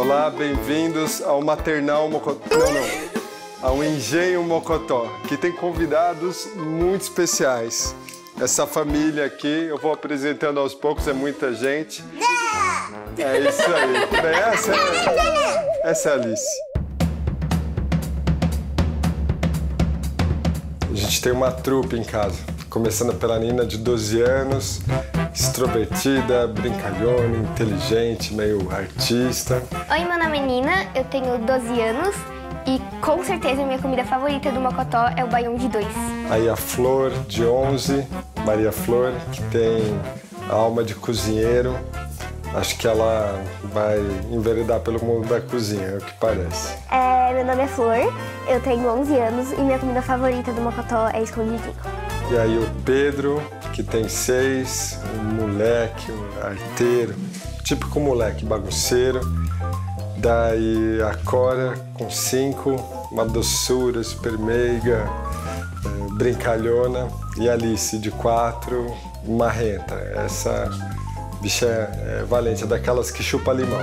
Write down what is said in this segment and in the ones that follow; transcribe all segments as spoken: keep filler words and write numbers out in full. Olá, bem-vindos ao Maternal Mocotó. Não, não. Ao Engenho Mocotó, que tem convidados muito especiais. Essa família aqui, eu vou apresentando aos poucos, é muita gente. É isso aí. Bem, essa, é... essa é a Alice. A gente tem uma trupe em casa, começando pela Nina, de doze anos, extrovertida, brincalhona, inteligente, meio artista. Oi, meu nome é Nina, eu tenho doze anos e com certeza a minha comida favorita do Mocotó é o baião de dois. Aí a Flor, de onze, Maria Flor, que tem a alma de cozinheiro. Acho que ela vai enveredar pelo mundo da cozinha, é o que parece. É, meu nome é Flor, eu tenho onze anos e minha comida favorita do Mocotó é escondidinho. E aí o Pedro, que tem seis, um moleque, um arteiro, típico moleque bagunceiro. Daí a Cora, com cinco, uma doçura, super meiga, brincalhona. E a Alice, de quatro, marrenta. Essa... bicha é, é valente, é daquelas que chupa limão.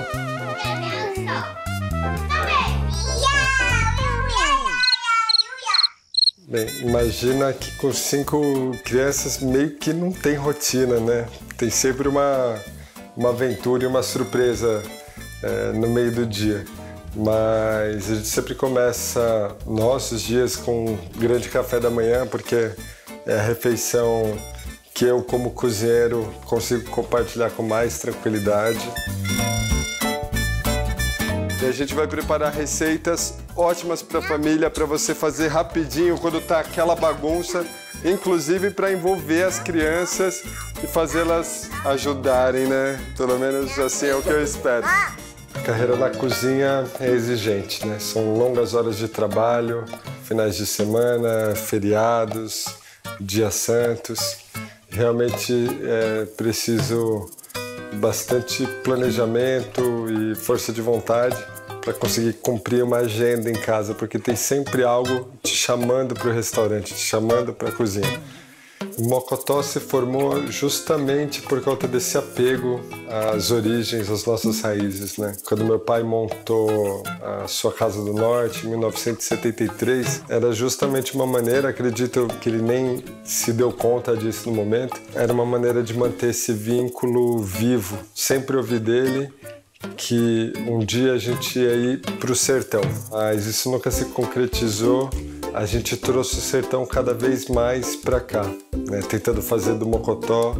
Bem, imagina que com cinco crianças meio que não tem rotina, né? Tem sempre uma, uma aventura e uma surpresa é, no meio do dia. Mas a gente sempre começa nossos dias com um grande café da manhã, porque é a refeição que eu, como cozinheiro, consigo compartilhar com mais tranquilidade. E a gente vai preparar receitas ótimas para a família, para você fazer rapidinho, quando tá aquela bagunça, inclusive para envolver as crianças e fazê-las ajudarem, né? Pelo menos assim é o que eu espero. A carreira na cozinha é exigente, né? São longas horas de trabalho, finais de semana, feriados, dias santos. Realmente é preciso bastante planejamento e força de vontade para conseguir cumprir uma agenda em casa, porque tem sempre algo te chamando para o restaurante, te chamando para a cozinha. O Mocotó se formou justamente por conta desse apego às origens, às nossas raízes, né? Quando meu pai montou a sua Casa do Norte, em mil novecentos e setenta e três, era justamente uma maneira, acredito que ele nem se deu conta disso no momento, era uma maneira de manter esse vínculo vivo. Sempre ouvi dele que um dia a gente ia ir para o sertão, mas isso nunca se concretizou. A gente trouxe o sertão cada vez mais para cá, né? Tentando fazer do Mocotó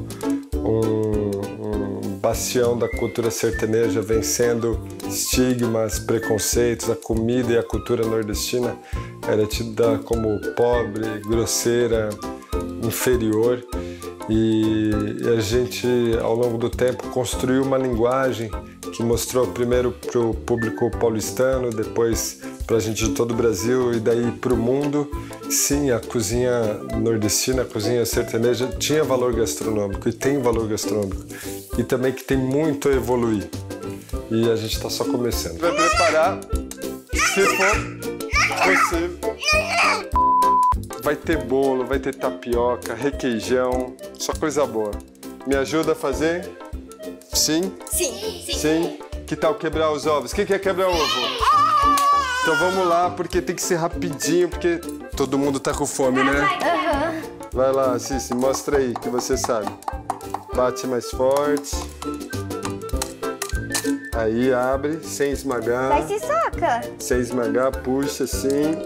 um, um bastião da cultura sertaneja, vencendo estigmas, preconceitos. A comida e a cultura nordestina era tida como pobre, grosseira, inferior. E a gente, ao longo do tempo, construiu uma linguagem que mostrou primeiro para o público paulistano, depois para a gente de todo o Brasil e daí para o mundo. Sim, a cozinha nordestina, a cozinha sertaneja tinha valor gastronômico e tem valor gastronômico. E também que tem muito a evoluir. E a gente está só começando. Vai preparar, se for possível. Vai ter bolo, vai ter tapioca, requeijão, só coisa boa. Me ajuda a fazer? Sim? Sim. Sim. Sim. Que tal quebrar os ovos? Quem quer quebrar ovo? Então vamos lá, porque tem que ser rapidinho, porque todo mundo tá com fome, né? Uhum. Vai lá, Cici, mostra aí que você sabe. Bate mais forte. Aí abre, sem esmagar. Vai, se soca. Sem esmagar, puxa assim.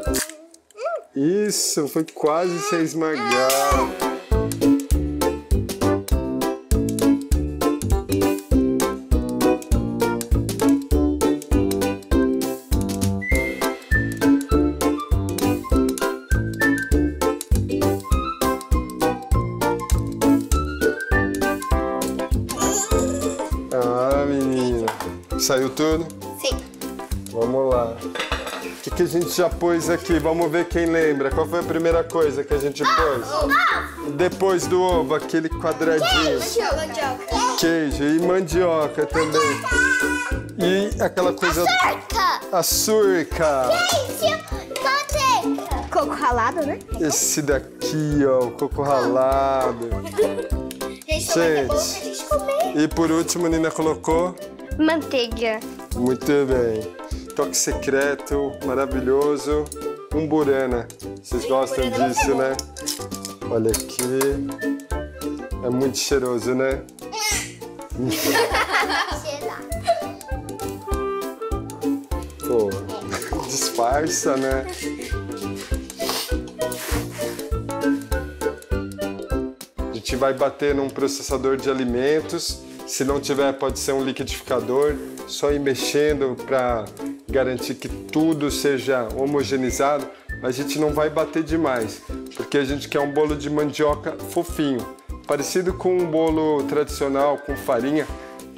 Isso, foi quase sem esmagar. Saiu tudo? Sim. Vamos lá. O que, que a gente já pôs aqui? Vamos ver quem lembra. Qual foi a primeira coisa que a gente pôs? Ovo. Depois do ovo, aquele quadradinho. Queijo. Mandioca. Queijo e mandioca também. Mandioca. E aquela coisa... açúcar. Açúcar. Queijo. Manteiga. Coco ralado, né? Esse daqui, ó. O coco ralado. Gente, e por último, a Nina colocou... manteiga. Muito bem. Toque secreto, maravilhoso. Umburana. Vocês gostam disso, né? Olha aqui. É muito cheiroso, né? Pô, disfarça, né? A gente vai bater num processador de alimentos. Se não tiver, pode ser um liquidificador. Só ir mexendo para garantir que tudo seja homogeneizado. Mas a gente não vai bater demais, porque a gente quer um bolo de mandioca fofinho. Parecido com um bolo tradicional, com farinha.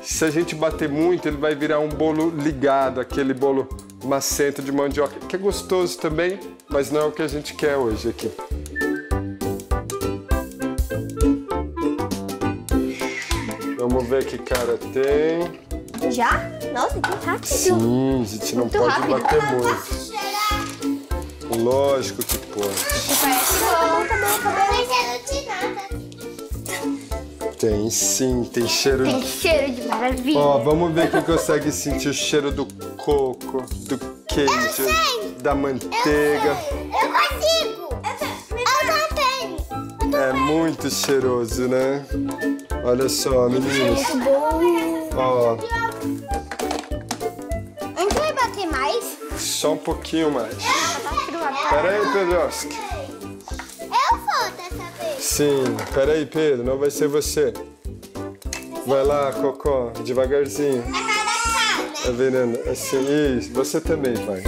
Se a gente bater muito, ele vai virar um bolo ligado, aquele bolo macento de mandioca, que é gostoso também, mas não é o que a gente quer hoje aqui. Vamos ver que cara tem. Já? Nossa, que rápido. Sim, a gente não muito pode rápido. Bater muito. Lógico que pode. Parece bom. Tem sim, tem cheiro... Tem cheiro de maravilha. Ó, vamos ver quem consegue sentir o cheiro do coco, do queijo, da manteiga. Eu, eu consigo! Eu também! É muito cheiroso, né? Olha só, meninas. É muito bom. Ó. Onde vai bater mais? Só um pouquinho mais. Pera aí, Pedro. Sim, peraí, Pedro, não vai ser você. Vai lá, Cocó, devagarzinho. Tá vendo? Assim, isso. Você também vai.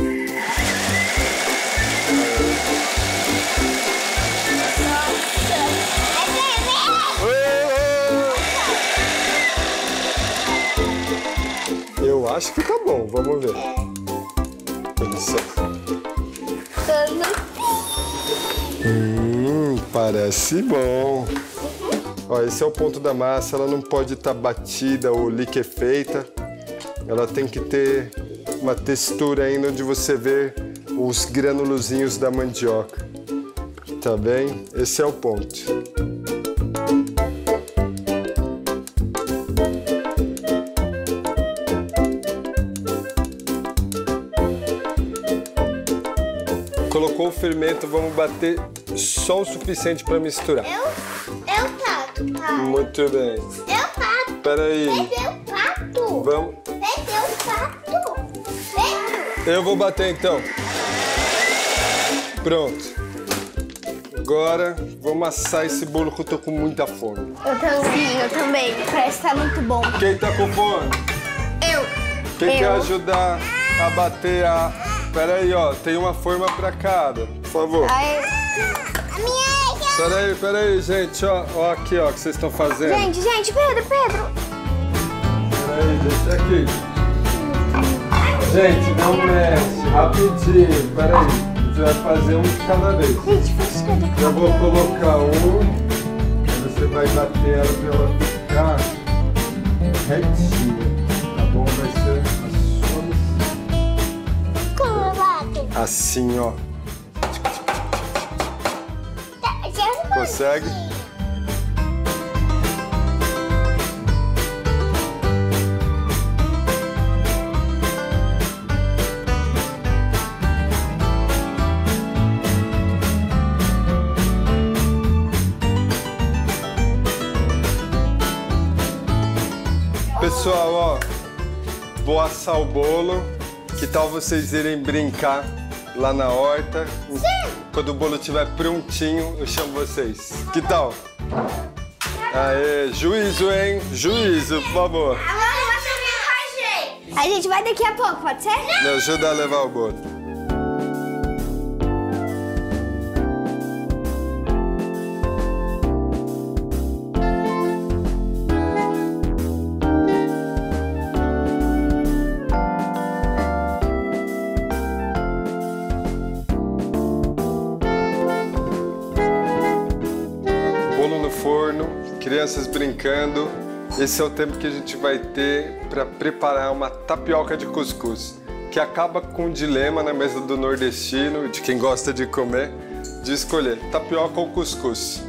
Eu acho que tá bom, vamos ver. Parece bom. Ó, esse é o ponto da massa, ela não pode estar tá batida ou liquefeita. Ela tem que ter uma textura ainda onde você vê os granulozinhos da mandioca. Tá bem? Esse é o ponto. Colocou o fermento, vamos bater só o suficiente para misturar. Eu, eu pato, pai. Muito bem. Eu pato. Peraí. Perdeu o pato. Vamos. Perdeu o pato. Pedro. Eu vou bater então. Pronto. Agora vou amassar esse bolo que eu tô com muita fome. Eu também, eu também. Parece que tá muito bom. Quem tá com fome? Eu. Quem eu. quer ajudar a bater a... Peraí, ó. Tem uma forma para cada. Por favor. Ai. Peraí, peraí, gente, ó, ó aqui, ó, o que vocês estão fazendo. Gente, gente, Pedro, Pedro. Peraí, deixa aqui. Gente, não mexe, rapidinho, peraí. A gente vai fazer um de cada vez. Eu vou colocar um, aí você vai bater ela pra ela ficar retinha, tá bom? Vai ser a sua missão. Como eu bato? Assim, ó. Consegue? Pessoal, ó, vou assar o bolo. Que tal vocês irem brincar lá na horta? Sim! Quando o bolo estiver prontinho, eu chamo vocês. Que tal? Aê, juízo, hein? Juízo, por favor. A gente vai daqui a pouco, pode ser? Me ajuda a levar o bolo. Crianças brincando, esse é o tempo que a gente vai ter para preparar uma tapioca de cuscuz, que acaba com um dilema na mesa do nordestino, de quem gosta de comer, de escolher tapioca ou cuscuz.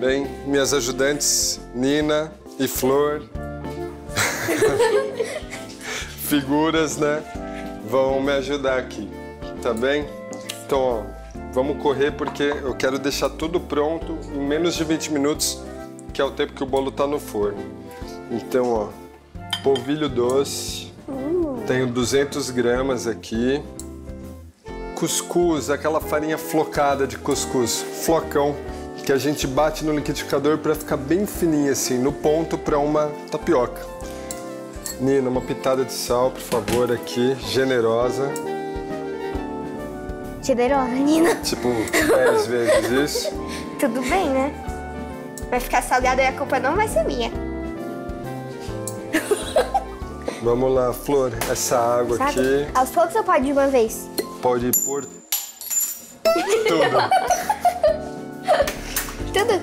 Bem, minhas ajudantes, Nina e Flor, figuras, né, vão me ajudar aqui, tá bem? Então, ó, vamos correr porque eu quero deixar tudo pronto em menos de vinte minutos, que é o tempo que o bolo tá no forno. Então, ó, polvilho doce, hum. tenho duzentas gramas aqui. Cuscuz, aquela farinha flocada de cuscuz, flocão, que a gente bate no liquidificador para ficar bem fininha assim, no ponto para uma tapioca. Nina, uma pitada de sal, por favor, aqui, generosa. Generosa, Nina? Tipo, dez vezes isso. Tudo bem, né? Vai ficar salgado e a culpa não vai ser minha. Vamos lá, Flor, essa água Sabe, aqui... Aos poucos eu pode de uma vez? Pode pôr tudo. Tudo?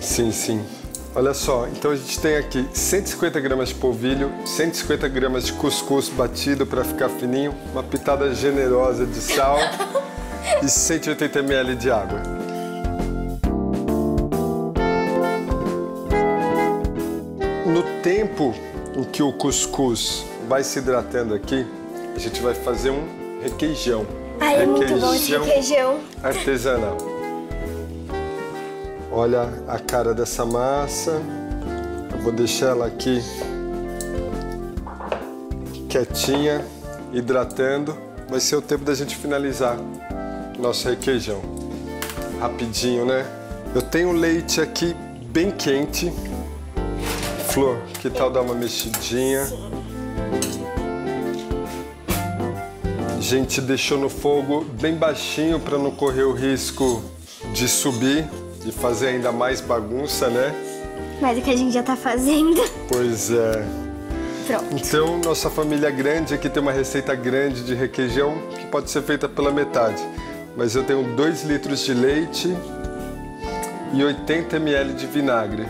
Sim, sim. Olha só, então a gente tem aqui cento e cinquenta gramas de polvilho, cento e cinquenta gramas de cuscuz batido para ficar fininho, uma pitada generosa de sal e cento e oitenta mililitros de água. No tempo em que o cuscuz vai se hidratando aqui, a gente vai fazer um requeijão. Ai, requeijão, é muito bom esse requeijão artesanal. Olha a cara dessa massa. Eu vou deixar ela aqui quietinha, hidratando. Vai ser o tempo da gente finalizar nosso requeijão. Rapidinho, né? Eu tenho leite aqui bem quente. Flor, que tal dar uma mexidinha? A gente deixou no fogo bem baixinho para não correr o risco de subir e fazer ainda mais bagunça, né? Mais do que a gente já tá fazendo. Pois é. Pronto. Então, nossa família grande aqui tem uma receita grande de requeijão que pode ser feita pela metade. Mas eu tenho dois litros de leite e oitenta mililitros de vinagre,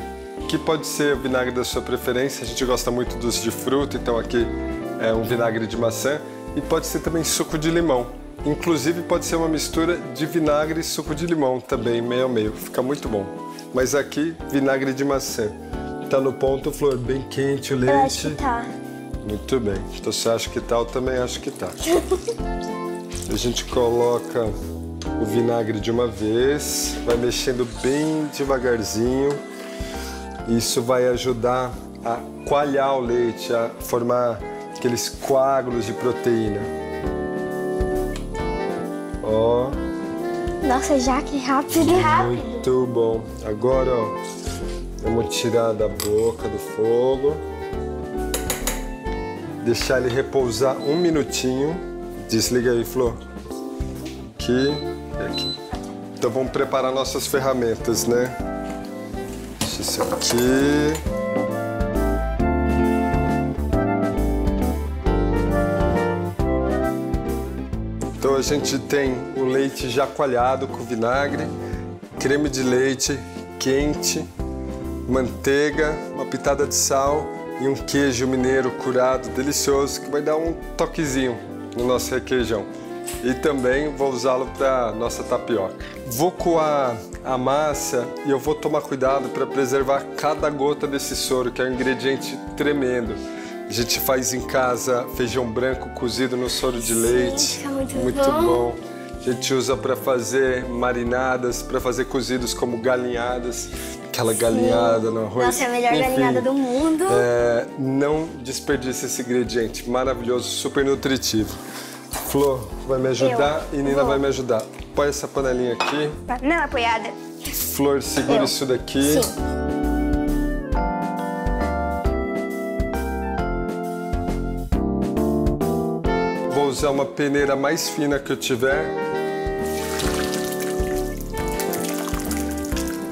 que pode ser o vinagre da sua preferência. A gente gosta muito dos de fruta, então aqui é um vinagre de maçã. E pode ser também suco de limão. Inclusive pode ser uma mistura de vinagre e suco de limão também, meio a meio. Fica muito bom. Mas aqui, vinagre de maçã. Tá no ponto, Flor? Bem quente o leite? Eu acho que tá. Muito bem. Então você acha que tá, eu também acho que tá. A gente coloca o vinagre de uma vez, vai mexendo bem devagarzinho. Isso vai ajudar a coalhar o leite, a formar aqueles coágulos de proteína. Ó. Nossa, já que rápido. Que rápido. Muito bom. Agora, ó, vamos tirar da boca do fogo. Deixar ele repousar um minutinho. Desliga aí, Flor. Aqui e aqui. Então vamos preparar nossas ferramentas, né? Deixa isso aqui. A gente tem o leite já coalhado com vinagre, creme de leite quente, manteiga, uma pitada de sal e um queijo mineiro curado, delicioso, que vai dar um toquezinho no nosso requeijão. E também vou usá-lo para nossa tapioca. Vou coar a massa e eu vou tomar cuidado para preservar cada gota desse soro, que é um ingrediente tremendo. A gente faz em casa feijão branco cozido no soro de leite. Fica muito, muito bom. bom. A gente usa para fazer marinadas, para fazer cozidos como galinhadas. Aquela Sim. galinhada no arroz. Nossa, é a melhor Enfim, galinhada do mundo. É, não desperdice esse ingrediente maravilhoso, super nutritivo. Flor vai me ajudar Eu. e Nina Vou. vai me ajudar. Põe essa panelinha aqui. Não, apoiada. Flor, segura Eu. isso daqui. Sim. Vou usar uma peneira mais fina que eu tiver.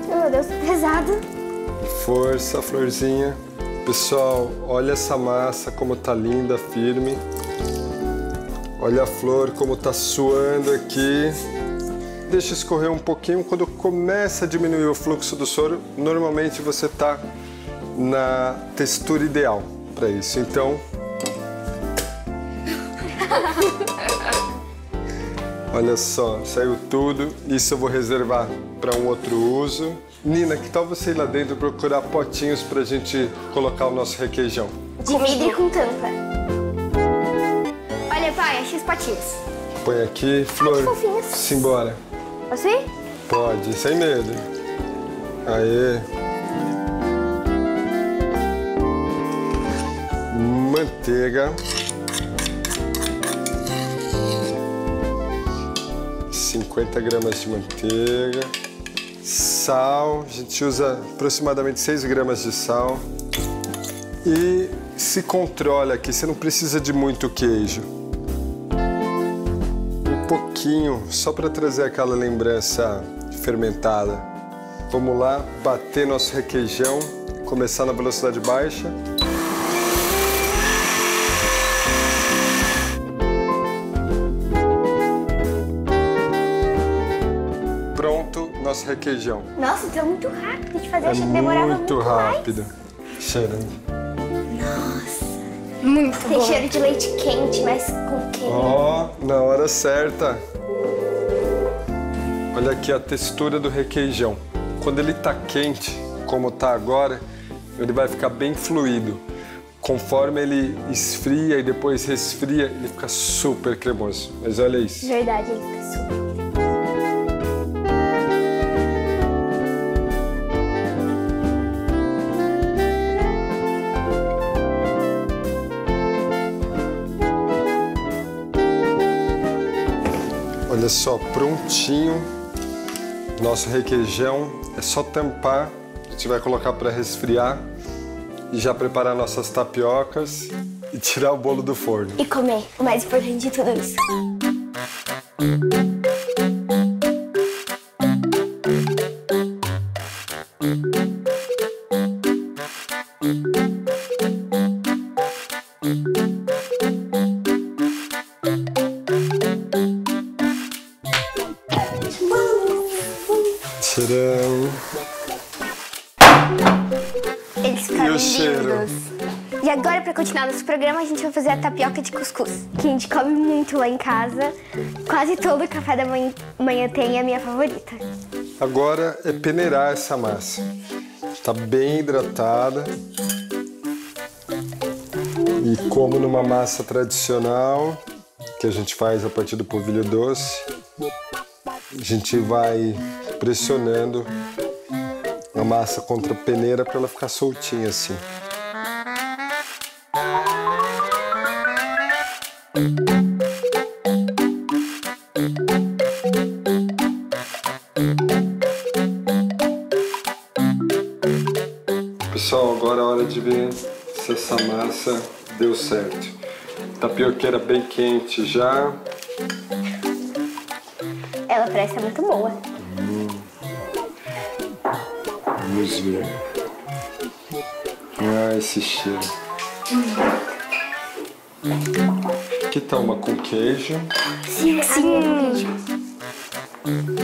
Meu Deus, pesado. Força, Florzinha. Pessoal, olha essa massa como tá linda, firme. Olha a Flor como tá suando aqui. Deixa escorrer um pouquinho. Quando começa a diminuir o fluxo do soro, normalmente você tá na textura ideal para isso. Então... Olha só, saiu tudo. Isso eu vou reservar para um outro uso. Nina, que tal você ir lá dentro procurar potinhos para a gente colocar o nosso requeijão? De vidro com tampa. Vai, X patinhas. Põe aqui, Flor. Ai, simbora. Posso ir? Pode, sem medo. Aê. Manteiga. cinquenta gramas de manteiga. Sal. A gente usa aproximadamente seis gramas de sal. E se controla aqui, você não precisa de muito queijo. Um pouquinho, só para trazer aquela lembrança fermentada. Vamos lá, bater nosso requeijão, começar na velocidade baixa. Pronto, nosso requeijão. Nossa, então é muito rápido de fazer, é achei que demorava muito, muito rápido. Mais. Cheirando. Muito Tem bom. Cheiro de leite quente, mas com queijo. Ó, oh, na hora certa. Olha aqui a textura do requeijão. Quando ele tá quente, como tá agora, ele vai ficar bem fluido. Conforme ele esfria e depois resfria, ele fica super cremoso. Mas olha isso. Verdade, ele fica super. Olha só, prontinho, nosso requeijão, é só tampar, a gente vai colocar para resfriar e já preparar nossas tapiocas e tirar o bolo do forno. E comer, o mais importante de tudo isso. Eles ficaram lindos. E agora, para continuar nosso programa, a gente vai fazer a tapioca de cuscuz, que a gente come muito lá em casa. Quase todo o café da manhã, manhã tem, a minha favorita. Agora é peneirar essa massa. Está bem hidratada. E como numa massa tradicional, que a gente faz a partir do polvilho doce, a gente vai pressionando a massa contra a peneira para ela ficar soltinha assim. Pessoal, agora é hora de ver se essa massa deu certo. Tapioqueira bem quente já. Ela parece muito boa. Hum. Vamos ver. Ah, esse cheiro. Que tal uma com queijo? Sim, sim.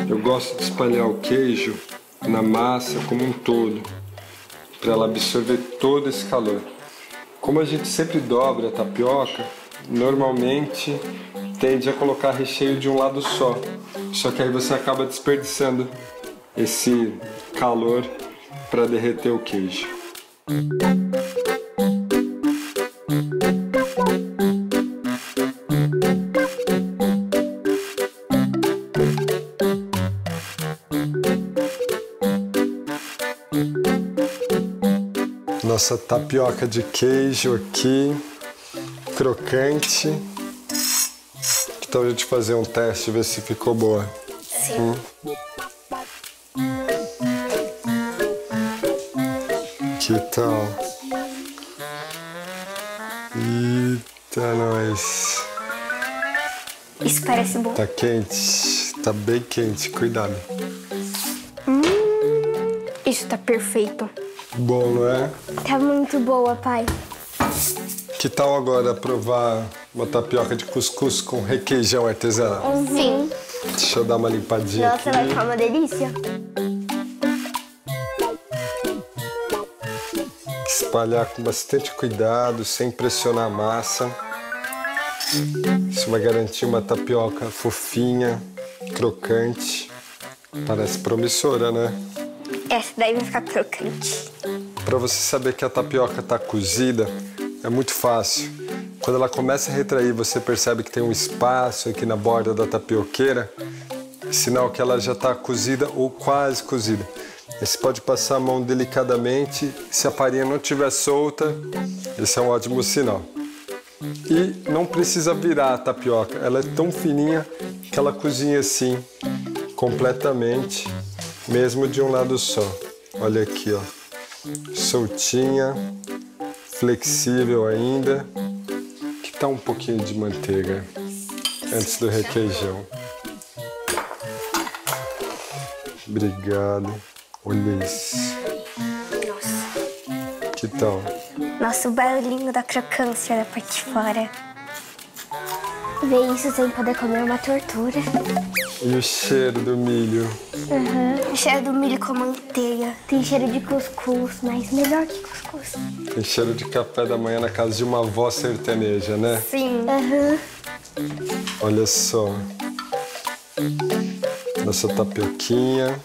Eu gosto de espalhar o queijo na massa como um todo, para ela absorver todo esse calor. Como a gente sempre dobra a tapioca, normalmente tende a colocar recheio de um lado só. Só que aí você acaba desperdiçando esse calor para derreter o queijo. Nossa tapioca de queijo aqui, crocante. Que tal a gente fazer um teste e ver se ficou boa? Sim. Hum? Que tal? Eita, nós. Isso parece bom. Tá quente, tá bem quente, cuidado. Hum, isso tá perfeito. Bom, não é? Tá muito boa, pai. Que tal agora provar uma tapioca de cuscuz com requeijão artesanal? Sim. Deixa eu dar uma limpadinha. Nossa, aqui. Vai ficar uma delícia. Espalhar com bastante cuidado, sem pressionar a massa. Isso vai garantir uma tapioca fofinha, crocante. Parece promissora, né? Essa daí vai ficar crocante. Para você saber que a tapioca tá cozida, é muito fácil. Quando ela começa a retrair, você percebe que tem um espaço aqui na borda da tapioqueira, sinal que ela já está cozida ou quase cozida. Aí você pode passar a mão delicadamente, se a farinha não estiver solta, esse é um ótimo sinal. E não precisa virar a tapioca, ela é tão fininha que ela cozinha assim, completamente, mesmo de um lado só. Olha aqui, ó, soltinha, flexível ainda. Que tal um pouquinho de manteiga antes do requeijão? Obrigado. Olha isso. Nossa. Que tal? Nossa, o barulhinho da crocância da parte de fora. Ver isso sem poder comer é uma tortura. E o cheiro do milho. Uhum. O cheiro do milho com a manteiga. Tem cheiro de cuscuz, mas melhor que cuscuz. Tem cheiro de café da manhã na casa de uma avó sertaneja, né? Sim. Uhum. Olha só. Nossa tapioquinha.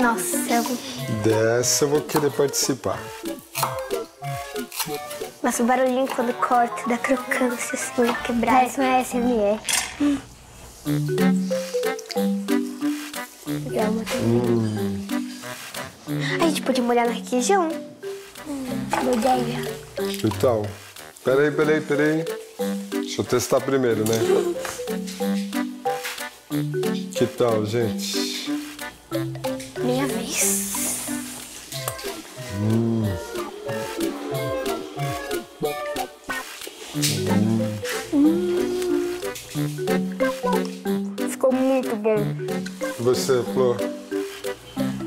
Nossa, eu... Dessa eu vou querer participar. Nossa, o barulhinho quando corta dá crocância, assim, quebrar. Parece uma A S M R. Hum. Hum. A gente pode molhar no requeijão. Hum, boa ideia. Que tal? Peraí, peraí, peraí. Deixa eu testar primeiro, né? Que tal, gente? Minha vez. Hum. Hum. Ficou muito bom. E você, Flor?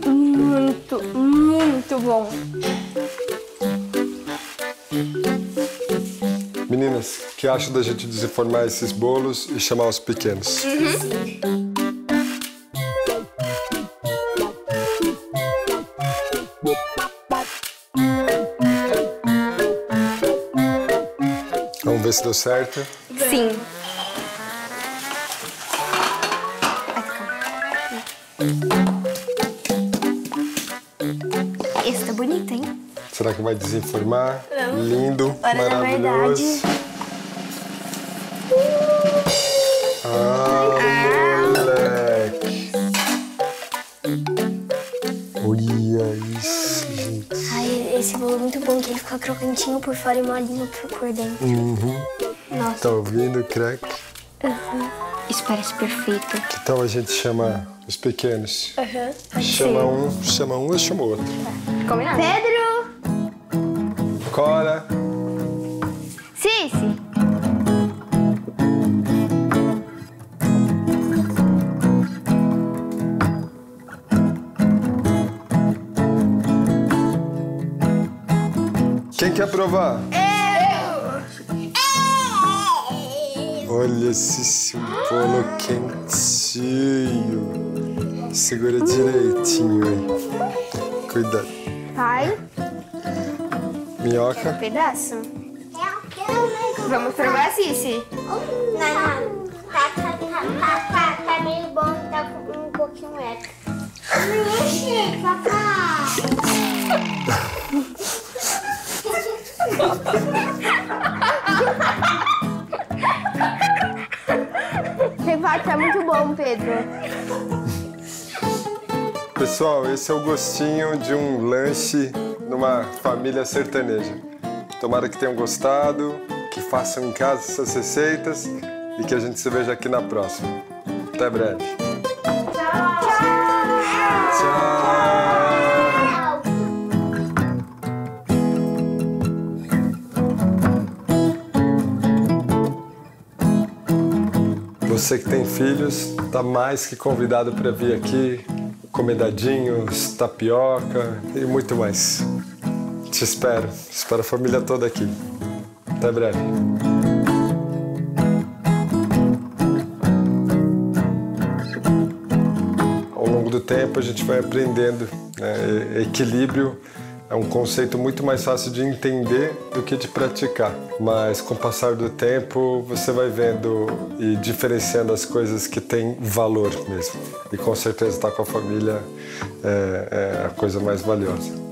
Muito, muito bom. Meninas, o que acham da gente desenformar esses bolos e chamar os pequenos? Uhum. Vamos ver se deu certo? Sim. Esse tá bonito, hein? Será que vai desenformar? Não. Lindo, olha, maravilhoso. Ah, moleque. Olha isso, gente. Ai, esse bolo é muito bom, que ele fica crocantinho por fora e molinho por dentro. Uhum. Nossa. Tá ouvindo, crack? Uhum. Isso parece perfeito. Que tal a gente chamar os pequenos? Aham. Uhum. Chama um, chama um e chama o outro. Combinado. Pedro! Cora! Cici! Quem quer provar? Olha esse bolo quentinho. Segura direitinho aí. Cuidado. Pai? Minhoca? Quer um pedaço? Vamos provar, Cici? Não, tá meio bom, tá um pouquinho extra. Não chega, papai. Tá muito bom, Pedro. Pessoal, esse é o gostinho de um lanche numa família sertaneja. Tomara que tenham gostado, que façam em casa essas receitas e que a gente se veja aqui na próxima. Até breve. Tchau! Tchau! Tchau. Você que tem filhos, tá mais que convidado para vir aqui, comer dadinhos, tapioca e muito mais. Te espero, espero a família toda aqui. Até breve. Ao longo do tempo a gente vai aprendendo, né? Equilíbrio é um conceito muito mais fácil de entender do que de praticar. Mas com o passar do tempo, você vai vendo e diferenciando as coisas que têm valor mesmo. E com certeza estar com a família é, é a coisa mais valiosa.